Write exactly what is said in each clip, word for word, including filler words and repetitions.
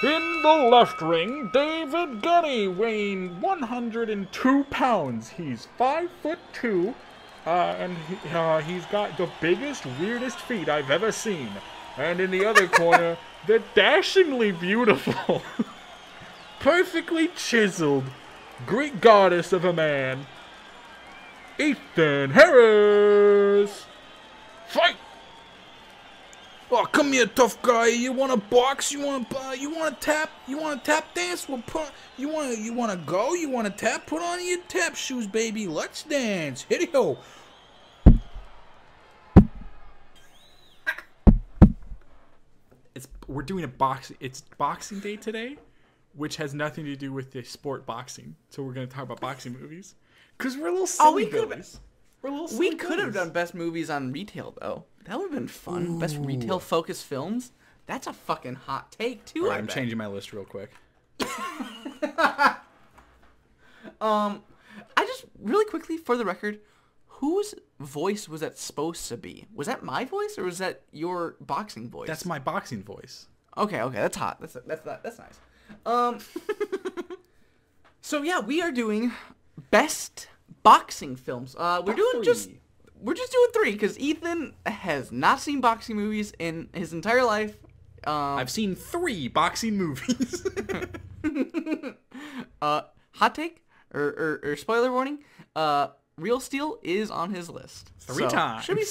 In the left ring, David Gunny, weighing one hundred two pounds. He's five foot two, uh, and he, uh, he's got the biggest, weirdest feet I've ever seen. And in the other corner, the dashingly beautiful, perfectly chiseled Greek goddess of a man, Ethan Harris. Fight! Oh, come here, tough guy. You want to box? You want to? Uh, you want to tap? You want to tap dance? Well, put, you want to? You want to go? You want to tap? Put on your tap shoes, baby. Let's dance. Hit it, yo. It's we're doing a boxing. It's Boxing Day today, which has nothing to do with the sport boxing. So we're gonna talk about boxing movies, cause we're a little silly oh, boys. We're a little silly. We could have done best movies on retail though. That would have been fun. Ooh. Best retail focused films. That's a fucking hot take too. All right, I I'm bet. changing my list real quick. um, I just really quickly, for the record, whose voice was that supposed to be? Was that my voice or was that your boxing voice? That's my boxing voice. Okay, okay, that's hot. That's that's that's nice. Um. So yeah, we are doing best boxing films. Uh, we're About doing three. just. We're just doing three, because Ethan has not seen boxing movies in his entire life. Um, I've seen three boxing movies. uh, hot take, or, or, or spoiler warning, uh, Real Steel is on his list. Three so, times. Should be...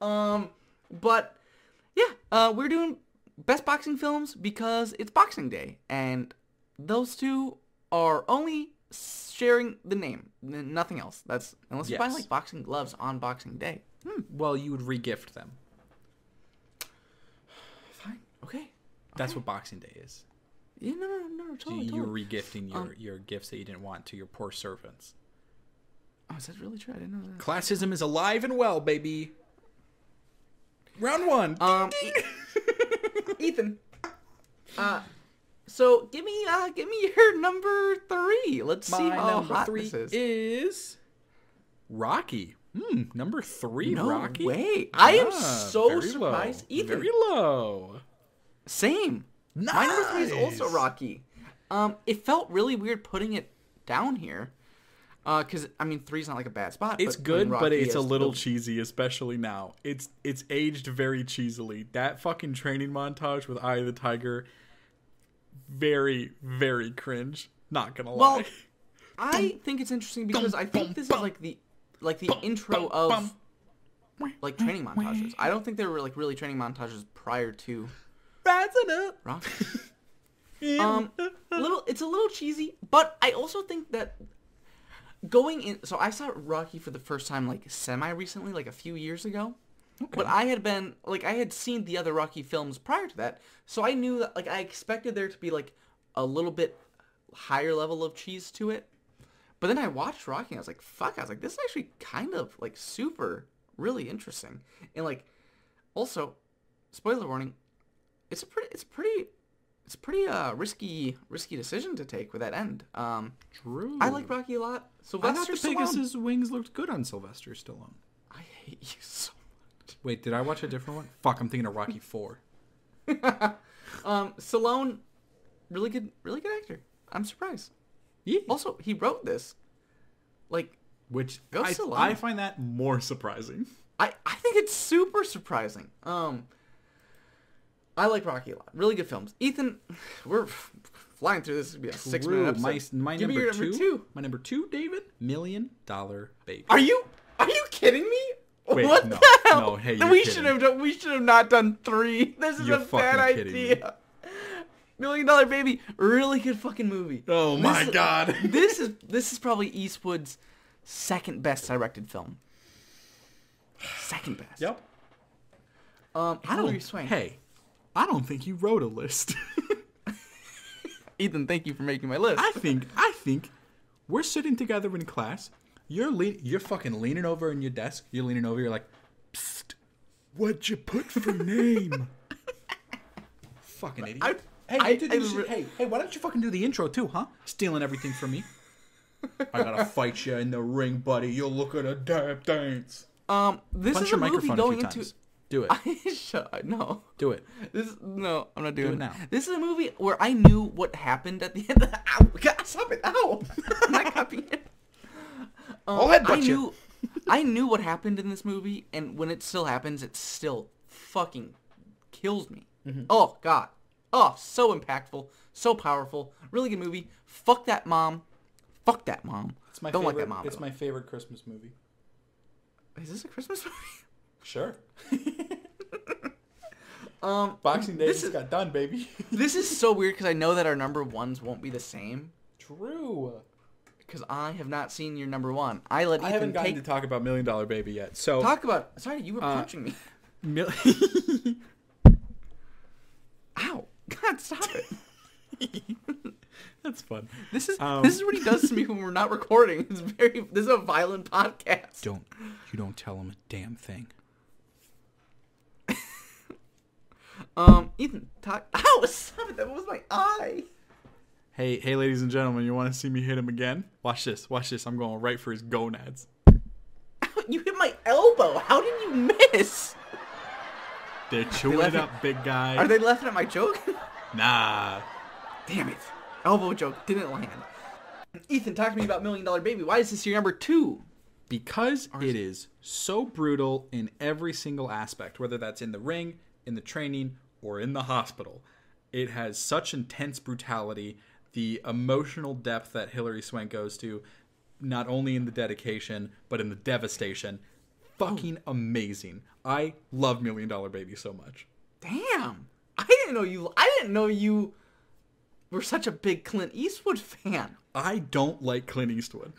um, but, yeah, uh, we're doing best boxing films because it's Boxing Day, and those two are only... sharing the name, nothing else. That's unless you yes. buy like boxing gloves on Boxing Day. Hmm. Well, you would re-gift them. Fine. Okay. That's okay. What Boxing Day is. Yeah, no, no, no. Totally, so you're totally. re-gifting your um, your gifts that you didn't want to your poor servants. Oh, is that really true? I didn't know that. Classism is alive and well, baby. Round one. Um, ding, ding. Ethan. Uh. So give me, uh, give me your number three. Let's My see how number hot three this is. is Rocky. Hmm, number three. No Rocky. Way. I ah, am so surprised. Low. Ethan, very low. Same. Nice. My number three is also Rocky. Um, it felt really weird putting it down here, uh, because I mean three's not like a bad spot. It's but good, but it's a little cheesy, especially now. It's it's aged very cheesily. That fucking training montage with Eye of the Tiger. Very, very cringe. Not gonna lie. Well, I think it's interesting because I think this is like the, like the intro of, like training montages. I don't think there were like really training montages prior to. Rising up. Rocky. Um, little. It's a little cheesy, but I also think that going in. So I saw Rocky for the first time like semi recently, like a few years ago. Okay. But I had been, like, I had seen the other Rocky films prior to that, so I knew that, like, I expected there to be, like, a little bit higher level of cheese to it. But then I watched Rocky, and I was like, fuck, I was like, this is actually kind of, like, super, really interesting. And, like, also, spoiler warning, it's a pretty, it's a pretty, it's a pretty, uh, risky, risky decision to take with that end. Um, True. I like Rocky a lot. Sylvester I thought the Pegasus wings looked good on Sylvester Stallone. I hate you so much. Wait, did I watch a different one? Fuck, I'm thinking of Rocky four. um, Stallone, really good, really good actor. I'm surprised. Yeah. Also, he wrote this. Like, which go I, Stallone. I find that more surprising. I, I think it's super surprising. Um, I like Rocky a lot. Really good films. Ethan, we're flying through this. It's gonna be a six minute episode. My, my Give number, me your number two, two. My number two, David. Million Dollar Baby. Are you? Are you kidding me? Wait, what no, the hell? No, hey, we should have done, we should have not done three. This is you're a bad idea. Me. Million Dollar Baby, really good fucking movie. Oh this my is, god. this is this is probably Eastwood's second best directed film. Second best. Yep. Um, I don't swing. Hey, I don't think you wrote a list. Ethan, thank you for making my list. I think I think we're sitting together in class. You're le you're fucking leaning over in your desk. You're leaning over. You're like, psst, what'd you put for name? Fucking idiot. I, hey, I, you I, I, hey, hey, why don't you fucking do the intro too, huh? Stealing everything from me. I gotta fight you in the ring, buddy. You'll look at a damn dance. Um, this Punch is a movie going into. Times. Do it. I, shut, no. Do it. This is, no, I'm not doing do it now. This is a movie where I knew what happened at the end of the... Ow, God, stop it. Ow. I'm not copying it. Um, I'll headbutt I knew, you. I knew what happened in this movie, and when it still happens, it still fucking kills me. Mm-hmm. Oh, God. Oh, so impactful. So powerful. Really good movie. Fuck that mom. Fuck that mom. It's my Don't favorite, like that mom. It's my favorite Christmas movie. Is this a Christmas movie? Sure. um, Boxing Day just is, got done, baby. This is so weird because I know that our number ones won't be the same. True. Because I have not seen your number one. I let I Ethan haven't gotten take... to talk about Million Dollar Baby yet. So talk about. Sorry, you were uh, punching me. Mil... Ow! God, stop it. That's fun. This is um, this is what he does to me when we're not recording. It's very. This is a violent podcast. Don't you don't tell him a damn thing. Um, Ethan, talk. Ow, stop it! That was my eye. Hey, hey, ladies and gentlemen, you want to see me hit him again? Watch this. Watch this. I'm going right for his gonads. Ow, you hit my elbow. How did you miss? They're chewing they it up, at, big guy. Are they laughing at my joke? Nah. Damn it. Elbow joke didn't land. Ethan, talk to me about Million Dollar Baby. Why is this your number two? Because Ours. it is so brutal in every single aspect, whether that's in the ring, in the training, or in the hospital. It has such intense brutality, the emotional depth that Hilary Swank goes to, not only in the dedication, but in the devastation. Fucking oh. amazing. I love Million Dollar Baby so much. Damn. I didn't know you... I didn't know you... We're such a big Clint Eastwood fan. I don't like Clint Eastwood.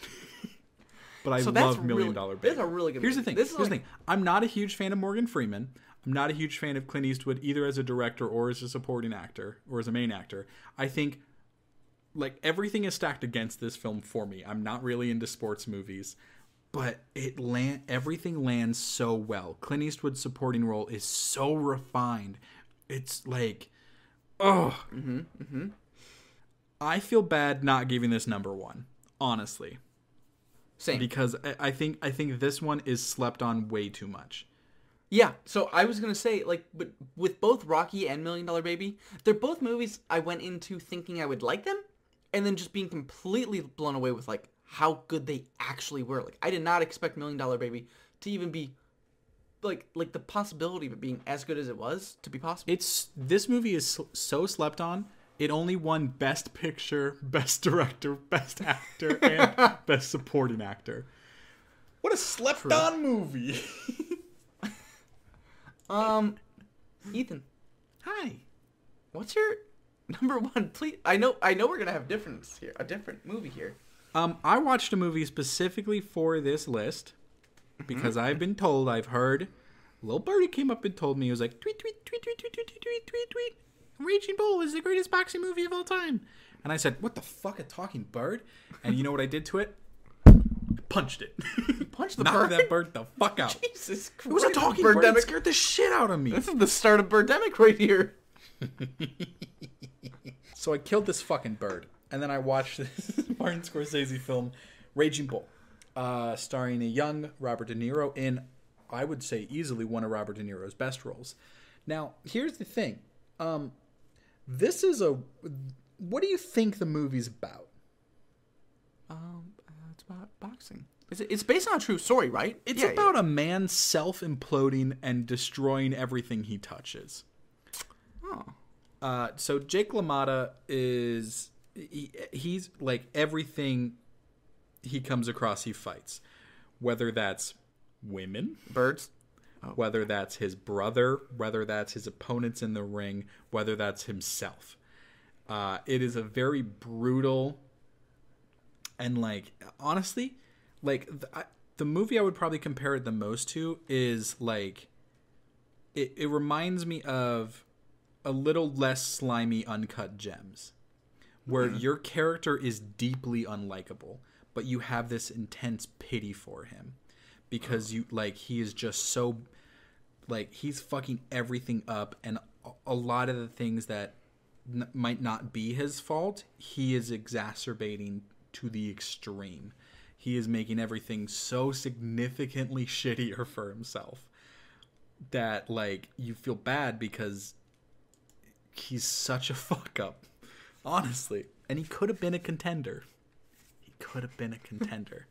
But I so love Million really, Dollar Baby. This is a really good Here's movie. the thing. This is Here's like... the thing. I'm not a huge fan of Morgan Freeman. I'm not a huge fan of Clint Eastwood either as a director or as a supporting actor or as a main actor. I think like everything is stacked against this film for me. I'm not really into sports movies, but it land everything lands so well. Clint Eastwood's supporting role is so refined. It's like oh, mm-hmm, mm-hmm. I feel bad not giving this number one, honestly. Same. Because I think I think this one is slept on way too much. Yeah, so I was going to say, like, but with both Rocky and Million Dollar Baby, they're both movies I went into thinking I would like them, and then just being completely blown away with, like, how good they actually were. Like, I did not expect Million Dollar Baby to even be, like, like the possibility of it being as good as it was to be possible. It's this movie is so slept on. It only won Best Picture, Best Director, Best Actor, and Best Supporting Actor. What a slept-on movie! um, Ethan. Hi. What's your number one? Please, I know, I know, we're gonna have difference here, a different movie here. Um, I watched a movie specifically for this list because I've been told, I've heard, Little Birdie came up and told me, he was like, tweet, tweet, tweet, tweet, tweet, tweet, tweet, tweet, tweet. Raging Bull is the greatest boxing movie of all time. And I said, what the fuck, a talking bird? And you know what I did to it? I punched it. You punched the Knocked bird? Knocked that bird the fuck out. Jesus Christ. It was a talking bird. It scared the shit out of me. This is the start of Birdemic right here. So I killed this fucking bird. And then I watched this Martin Scorsese film, Raging Bull, uh, starring a young Robert De Niro in, I would say, easily one of Robert De Niro's best roles. Now, here's the thing. Um... This is a... What do you think the movie's about? Um, uh, it's about boxing. It's, it's based on a true story, right? It's yeah, about yeah. a man self-imploding and destroying everything he touches. Oh. Uh, so Jake LaMotta is... He, he's, like, everything he comes across, he fights. Whether that's women. Birds. Oh. Whether that's his brother, whether that's his opponents in the ring, whether that's himself. Uh, it is a very brutal and, like, honestly, like, the, I, the movie I would probably compare it the most to is, like, it, it reminds me of a little less slimy Uncut Gems, where mm-hmm. your character is deeply unlikable, but you have this intense pity for him. Because you like he is just so, like he's fucking everything up, and a lot of the things that n might not be his fault, he is exacerbating to the extreme. He is making everything so significantly shittier for himself. that like you feel bad because he's such a fuck up, honestly. And he could have been a contender. He could have been a contender.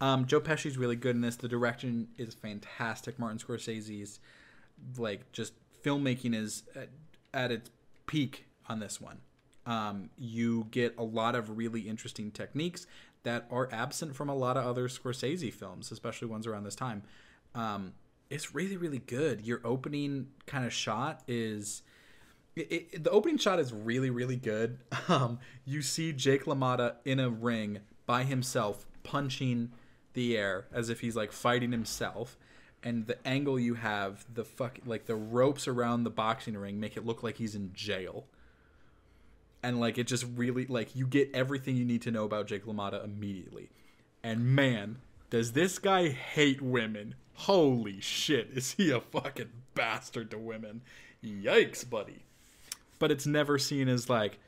um, Joe Pesci's really good in this. The direction is fantastic. Martin Scorsese's like just filmmaking is at, at its peak on this one. Um, you get a lot of really interesting techniques that are absent from a lot of other Scorsese films, especially ones around this time. Um, it's really, really good. Your opening kind of shot is... It, it, the opening shot is really, really good. Um, you see Jake LaMotta in a ring by himself punching the air as if he's, like, fighting himself. And the angle you have, the fuck, like, the ropes around the boxing ring make it look like he's in jail. And, like, it just really, like, you get everything you need to know about Jake LaMotta immediately. And, man, does this guy hate women. Holy shit, is he a fucking bastard to women. Yikes, buddy. But it's never seen as, like,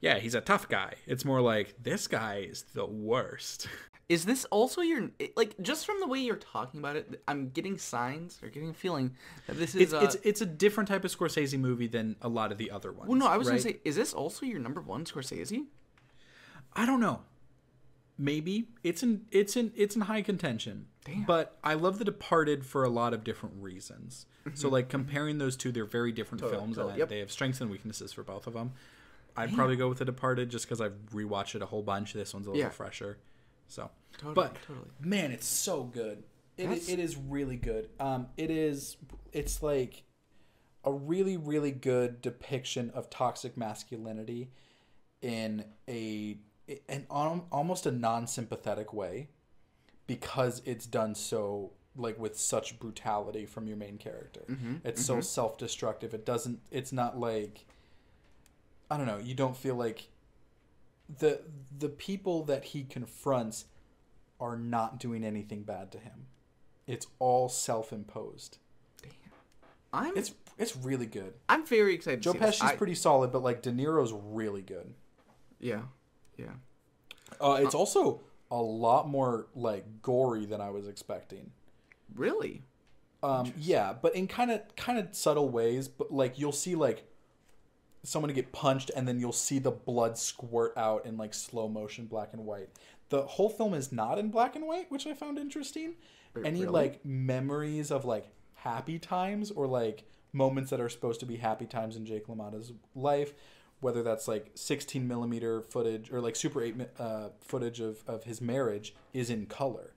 yeah, he's a tough guy. It's more like, this guy is the worst. Is this also your, like, just from the way you're talking about it, I'm getting signs or getting a feeling that this is it's, a... It's, it's a different type of Scorsese movie than a lot of the other ones. Well, no, I was right? going to say, is this also your number one Scorsese? I don't know. Maybe. It's in, it's in, it's in high contention. Damn. But I love The Departed for a lot of different reasons. Mm-hmm. So, like, comparing those two, they're very different totally, films. Totally, and yep. They have strengths and weaknesses for both of them. I'd Damn. probably go with The Departed just because I've rewatched it a whole bunch. This one's a little yeah. fresher. So, totally, but totally. man, it's so good. It is, it is really good. Um, it is, it's like a really, really good depiction of toxic masculinity in a, an almost a non-sympathetic way, because it's done so like with such brutality from your main character. Mm-hmm, it's mm-hmm. so self-destructive. It doesn't, it's not like, I don't know. You don't feel like, The the people that he confronts are not doing anything bad to him. It's all self-imposed. Damn, I'm it's it's really good. I'm very excited. Joe to see Pesci's this. I... pretty solid, but like De Niro's really good. Yeah, yeah. Uh, it's um, also a lot more like gory than I was expecting. Really? Um, yeah, but in kind of kind of subtle ways. But like you'll see like. someone get punched, and then you'll see the blood squirt out in like slow motion, black and white. The whole film is not in black and white, which I found interesting. Wait, Any really? like memories of like happy times or like moments that are supposed to be happy times in Jake LaMotta's life, whether that's like sixteen millimeter footage or like Super eight uh, footage of of his marriage, is in color.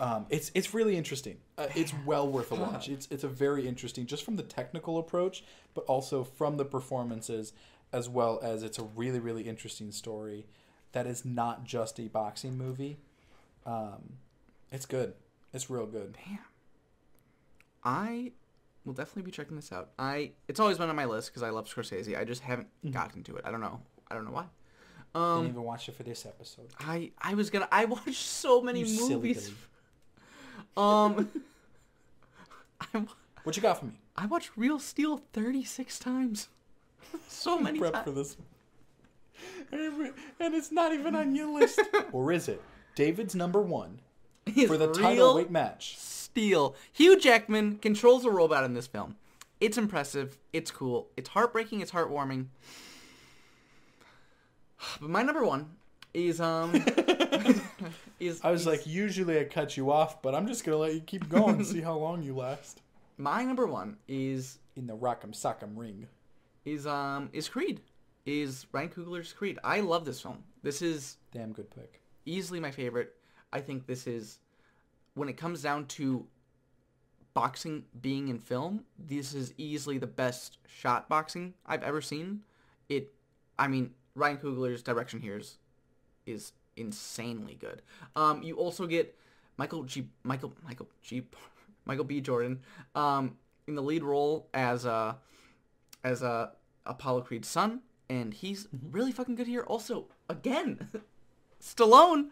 Um, it's it's really interesting. Uh, it's well worth a watch. It's it's a very interesting, just from the technical approach, but also from the performances, as well as it's a really really interesting story that is not just a boxing movie. Um, it's good. It's real good. Damn. I will definitely be checking this out. I it's always been on my list because I love Scorsese. I just haven't gotten to it. I don't know. I don't know why. Um, Didn't even watch it for this episode. I I was gonna. I watched so many you movies. Silly Um, I, what you got for me? I watched Real Steel thirty-six times. So many times. Prep for this. And it's not even on your list. Or is it? David's number one His for the title weight match. Steel. Hugh Jackman controls a robot in this film. It's impressive. It's cool. It's heartbreaking. It's heartwarming. But my number one is... um. Is, I was is, like, usually I cut you off, but I'm just going to let you keep going and see how long you last. My number one is... In the Rock'em Sock'em Ring. Is um is Creed. Is Ryan Coogler's Creed. I love this film. This is... Damn good pick. Easily my favorite. I think this is... When it comes down to boxing being in film, this is easily the best shot boxing I've ever seen. It... I mean, Ryan Coogler's direction here is... is insanely good. Um, you also get Michael G. Michael Michael G. Michael B. Jordan um, in the lead role as a as a Apollo Creed's son, and he's really fucking good here. Also, again, Stallone,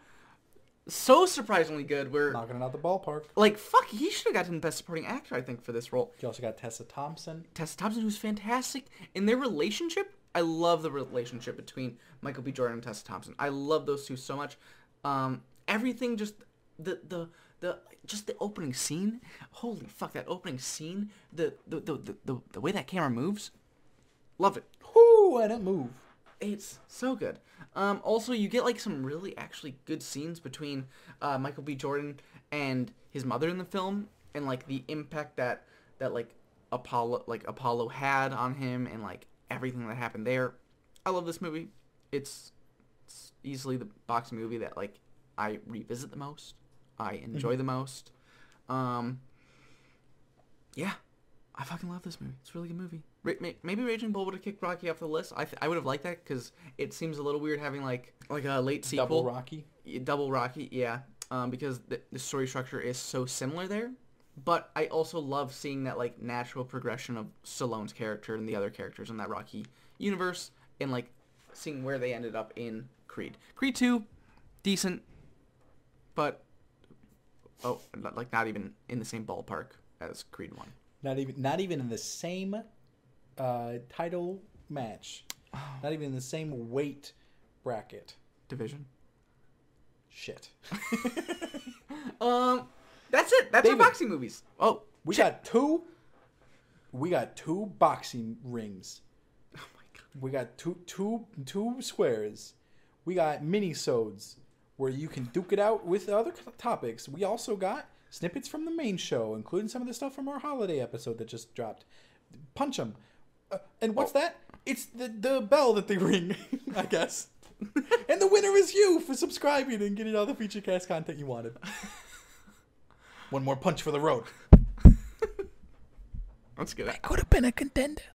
so surprisingly good. We're knocking it out the ballpark. Like fuck, he should have gotten Best Supporting Actor, I think, for this role. You also got Tessa Thompson. Tessa Thompson, who's fantastic, and their relationship. I love the relationship between Michael B. Jordan and Tessa Thompson. I love those two so much. Um, everything just the the the just the opening scene. Holy fuck, that opening scene. The the the the, the, the way that camera moves. Love it. Whoo, and it move. It's so good. Um, also, you get like some really actually good scenes between uh, Michael B. Jordan and his mother in the film, and like the impact that that like Apollo like Apollo had on him, and like everything that happened there. I love this movie. It's, it's easily the boxing movie that like I revisit the most. I enjoy mm-hmm. the most. Um, yeah. I fucking love this movie. It's a really good movie. Maybe Raging Bull would have kicked Rocky off the list. I th I would have liked that because it seems a little weird having like like a late sequel. Double Rocky. Double Rocky, yeah. Um, because the, the story structure is so similar there. But I also love seeing that like natural progression of Stallone's character and the other characters in that Rocky universe, and like seeing where they ended up in Creed. Creed two, decent, but oh, like not even in the same ballpark as Creed one. Not even, not even in the same uh, title match. Oh. Not even in the same weight bracket. Division. Shit. um, that's it. That's David, our boxing movies. Oh, we shit. got two. We got two boxing rings. Oh my god. We got two, two, two squares. We got mini-sodes where you can duke it out with other topics. We also got snippets from the main show, including some of the stuff from our holiday episode that just dropped. Punch them. Uh, and what's oh. that? It's the, the bell that they ring, I guess. And the winner is you for subscribing and getting all the feature cast content you wanted. One more punch for the road. Let's get it. I could have been a contender.